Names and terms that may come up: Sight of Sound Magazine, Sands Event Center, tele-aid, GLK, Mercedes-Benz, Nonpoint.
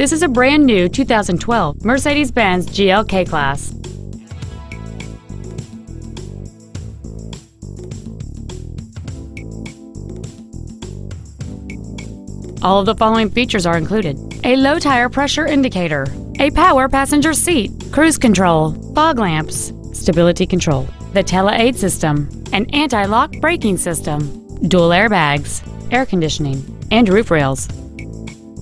This is a brand new 2012 Mercedes-Benz GLK class. All of the following features are included: a low tire pressure indicator, a power passenger seat, cruise control, fog lamps, stability control, the tele-aid system, an anti-lock braking system, dual airbags, air conditioning, and roof rails.